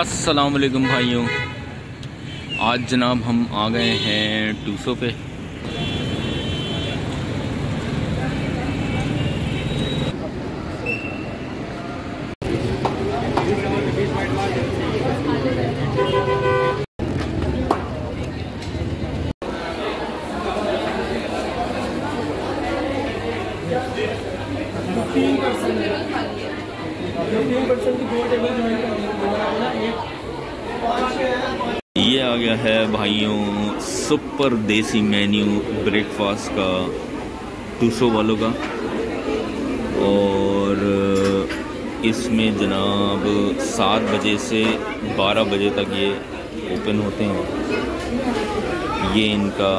अस्सलाम वालेकुम भाइयों, आज जनाब हम आ गए हैं टूसो पे। ये आ गया है भाइयों सुपर देसी मेन्यू ब्रेकफास्ट का टूसो वालों का, और इसमें जनाब 7 बजे से 12 बजे तक ये ओपन होते हैं। ये इनका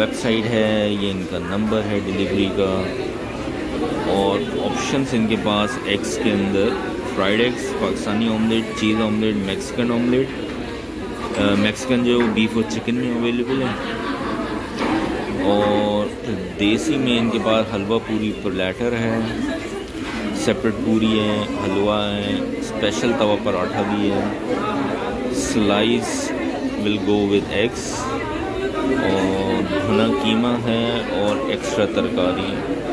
वेबसाइट है, ये इनका नंबर है डिलीवरी का, और ऑप्शंस इनके पास एग्स के अंदर fried eggs, Pakistani omelette, cheese omelette, Mexican omelette, Mexican जो बीफ और चिकन में अवेलेबल है, और देसी में इनके पास हलवा पूरी प्लेटर है, सेपरेट पूरी है, हलवा है, स्पेशल तवा पराठा भी है, slice will go with eggs, और भुना कीमा है, और एक्स्ट्रा तरकारी है।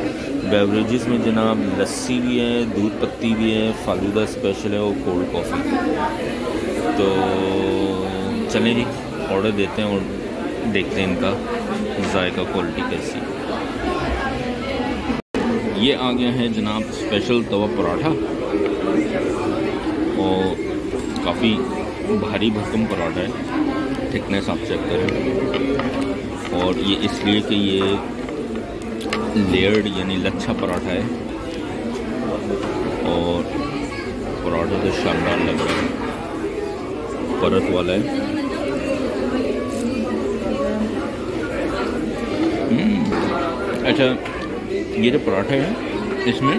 बेवरेजेस में जनाब लस्सी भी है, दूध पत्ती भी है, फालूदा स्पेशल है, और कोल्ड कॉफ़ी। तो चलें जी ऑर्डर देते हैं और देखते हैं इनका जायका क्वालिटी कैसी। ये आ गया है जनाब स्पेशल तवा पराठा, और काफ़ी भारी भरकम पराठा है, थिकनेस आप चेक करें। और ये इसलिए कि ये लेयर्ड यानी लच्छा पराठा है, और पराठा तो शानदार लग रहा है, परत वाला है। अच्छा, ये जो पराठा है इसमें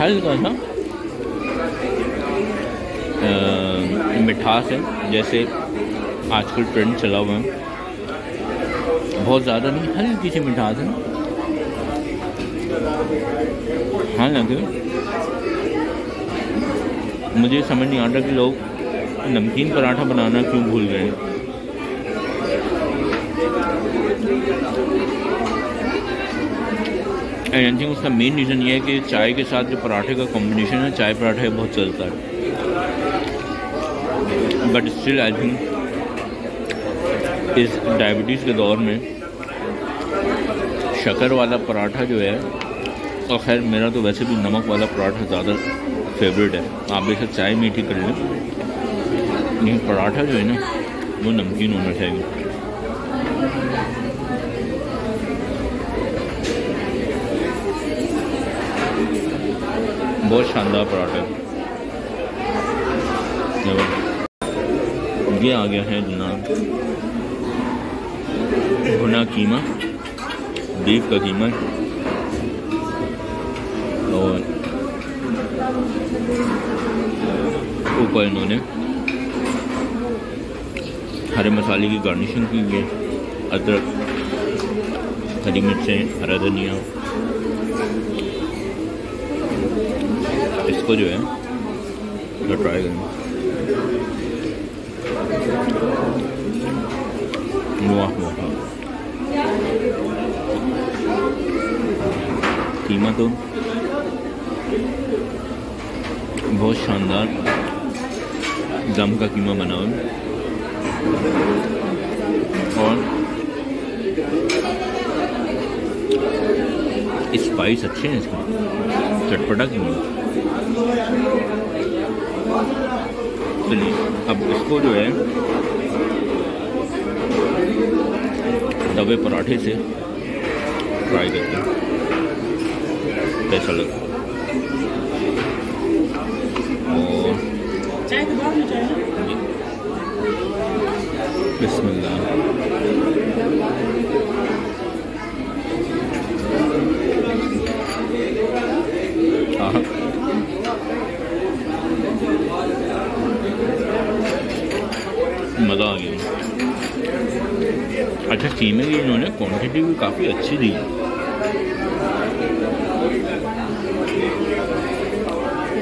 हल्का सा मिठास है, जैसे आजकल ट्रेंड चला हुआ है, बहुत ज़्यादा नहीं, हल्की सी मिठास है। हालांकि मुझे समझ नहीं आता कि लोग नमकीन पराठा बनाना क्यों भूल गए। आई थिंक उसका मेन रीज़न ये है कि चाय के साथ जो पराठे का कॉम्बिनेशन है, चाय पराठा बहुत चलता है, बट स्टिल आई थिंक इस डायबिटीज़ के दौर में शक्कर वाला पराठा जो है, और खैर मेरा तो वैसे भी नमक वाला पराठा ज़्यादा फेवरेट है। आप बेशक चाय मीठी कर लें, लेकिन पराठा जो है ना वो नमकीन होना चाहिए। बहुत शानदार पराठा है। ये आ गया है जनाब भुना कीमा, बीफ का कीमा, और ऊपर इन्होंने हरे मसाले की गार्निशिंग की है, अदरक, हरी मिर्चें, हरा धनिया। इसको जो है तो ट्राई करें। वाह वाह, कीमा तो बहुत शानदार दम का कीमा बना हुआ है, और स्पाइस अच्छे हैं इसमें, चटपटा कीमा। चलिए अब इसको जो है तवे पराठे से फ्राई करते हैं, कैसा लगता है। और बिस्मिल्लाह, मज़ा आ गया। अच्छा, कीमे की इन्होंने क्वांटिटी भी काफ़ी अच्छी दी है,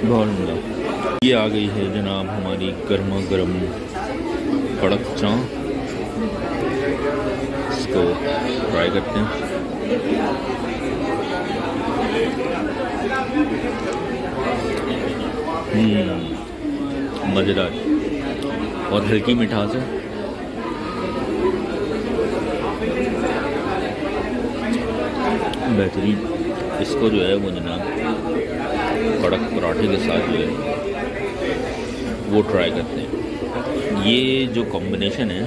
बहुत मज़ा। ये आ गई है जनाब हमारी गर्मा गर्म कड़क चाँ, इसको फ्राई करते हैं। मज़ेदार और हल्की मिठास है। बेहतरीन। इसको जो है वो जनाब कड़क पराठे के साथ जो है वो ट्राई करते हैं। ये जो कॉम्बिनेशन है,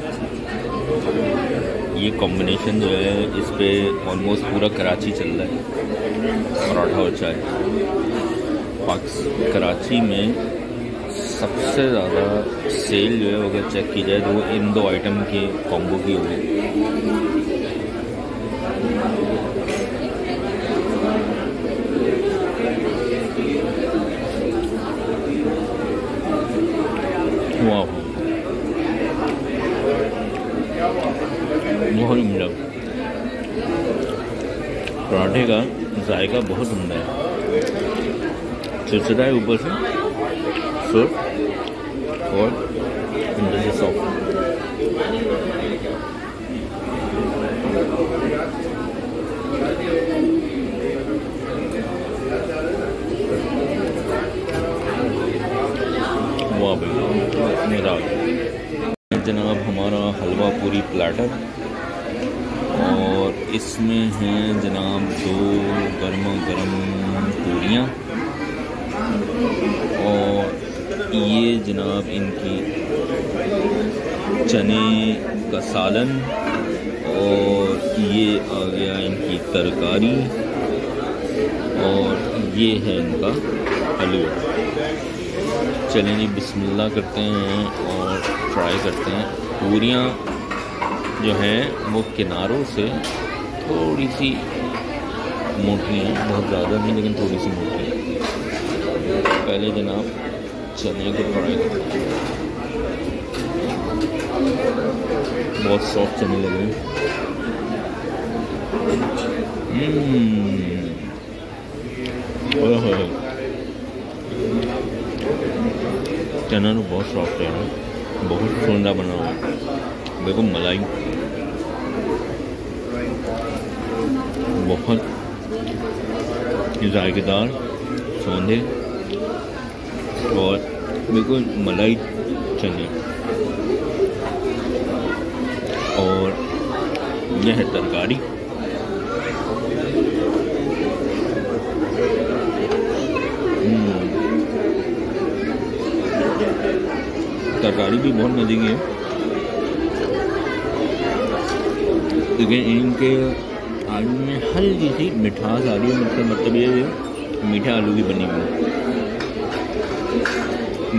ये कॉम्बिनेशन जो है इस पर ऑलमोस्ट पूरा कराची चल रहा है, पराठा और चाय। कराची में सबसे ज़्यादा सेल जो है अगर चेक की जाए तो वो इन दो आइटम के कॉम्बो की होगी। पराठे का जायका बहुत सुंदर है, चिड़चिड़ा है ऊपर से सिर्फ और अंदर से सॉफ्ट। वाह भाई, जनाब हमारा हलवा पूरी प्लेटर और इसमें हैं जनाब दो गर्मा गर्म पूरियाँ और ये जनाब इनकी चने का सालन और ये आ गया इनकी तरकारी और ये है इनका हलवा। चलिए बिस्मिल्लाह करते हैं और ट्राई करते हैं। पूरियाँ जो हैं वो किनारों से थोड़ी सी मोटी हैं, बहुत ज़्यादा नहीं लेकिन थोड़ी सी मोटी है। पहले जनाब चने को फ्राई करते हैं, बहुत सॉफ्ट चने लग रहे हैं। चना तो बहुत सॉफ्ट है, बहुत सुंदर बना हुआ है। देखो मलाई बहुत जायकेदार सौंधे और बिल्कुल मलाई चने और यह है तरकारी। तरकारी भी बहुत मजे की है, लेकिन इनके आलू में हल्की सी मिठास आ रही है। मतलब ये मीठे आलू की बनी हुई,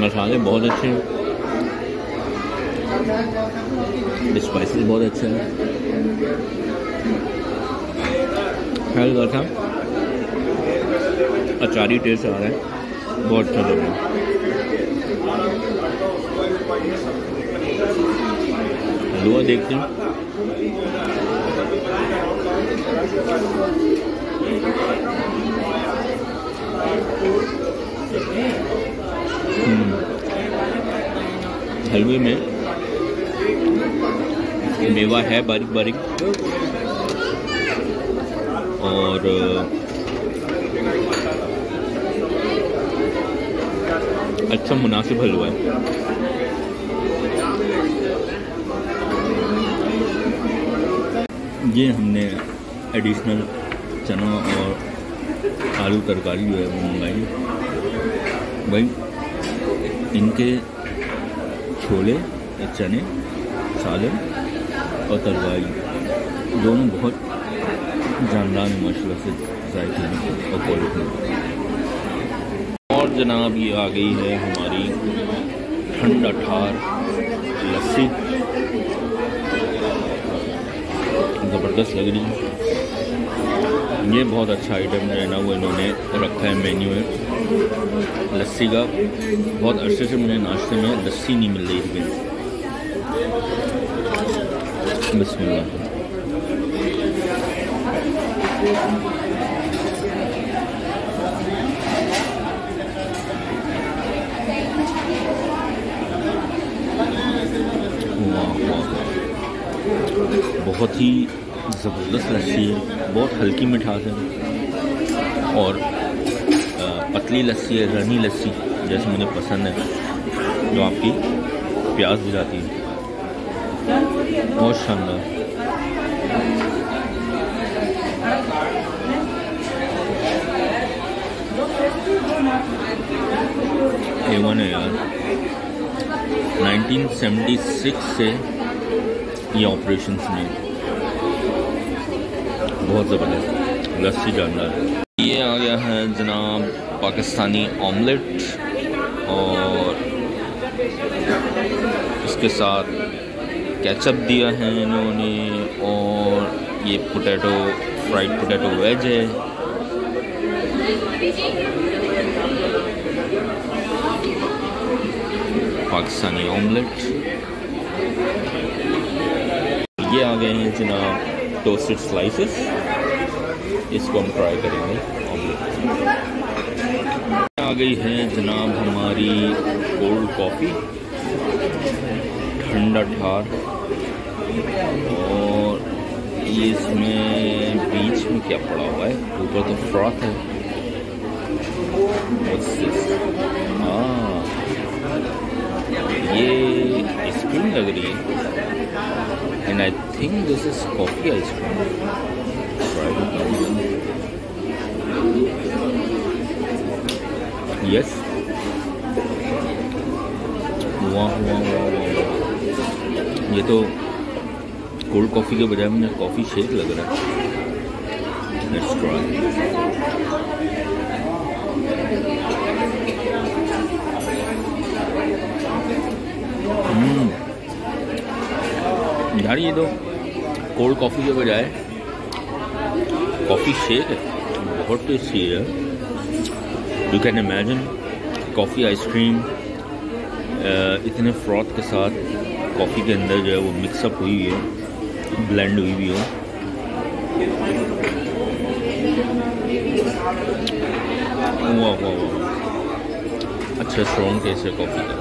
मसाले बहुत अच्छे हैं, स्पाइसेस बहुत अच्छे हैं। हल्का सा अचारी टेस्ट आ रहा है, बहुत अच्छा लग रहा है। हलवा देखते हैं, हलवे में मेवा है बारीक बारीक और अच्छा मुनासिब हलवा है। ये हमने एडिशनल चना और आलू तरकारी जो है वो मंगाई। भाई इनके छोले, चने, सालन और तरकारी दोनों बहुत जानदार है माशाल्लाह से, जायके में और क्वालिटी में। और जनाब ये आ गई है हमारी ठंडा ठार लस्सी, ज़बरदस्त लग रही है। ये बहुत अच्छा आइटम है ना, वो इन्होंने रखा है मेन्यू में। लस्सी का बहुत अरसे से मुझे नाश्ते में लस्सी नहीं मिल रही थी। बिस्मिल्लाह। बहुत ही ज़बरदस्त लस्सी है, बहुत हल्की मिठास है और पतली लस्सी है, रनी लस्सी जैसे मुझे पसंद है, जो आपकी प्यास बुझाती है। बहुत शानदार। A1 है यार। 1976 से ये ऑपरेशंस में बहुत ज़बरदस्त लस्सी जानदार है। ये आ गया है जनाब पाकिस्तानी ऑमलेट और इसके साथ केचप दिया है इन्होंने और ये पोटैटो फ्राइड पोटैटो वेज है। पाकिस्तानी ऑमलेट। ये आ गए हैं जनाब टोस्टेड स्लाइसेस, इसको हम ट्राई करेंगे ऑमलेट। आ गई है जनाब हमारी कोल्ड कॉफ़ी, ठंडा ठार, और ये इसमें बीच में क्या पड़ा हुआ है, ऊपर तो फ्रॉथ है। ये आइसक्रीम लग रही है and I think this is coffee ice cream. Yes, वाह वाह वाह। ये तो कोल्ड कॉफ़ी के बजाय मुझे कॉफ़ी शेक लग रहा है। Let's try. यार ये तो कोल्ड कॉफ़ी के बजाय कॉफ़ी शेक है, बहुत टेस्टी है। You can imagine coffee ice cream इतने फ्रॉथ के साथ कॉफ़ी के अंदर जो है वो मिक्सअप हुई हुई है, ब्लेंड हुई हुई है। वाह वाह वाह, अच्छा स्ट्रॉन्ग टेस्ट है कॉफ़ी का।